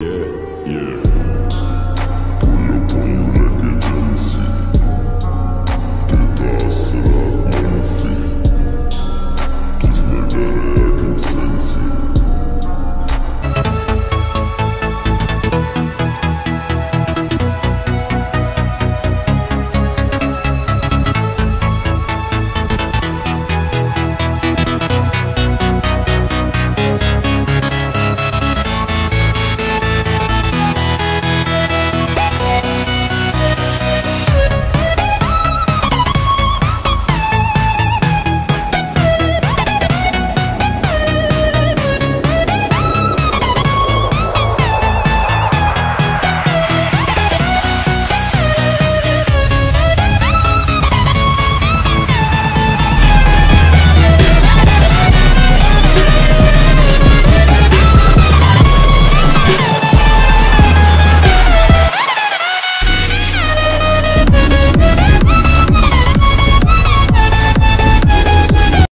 Yeah.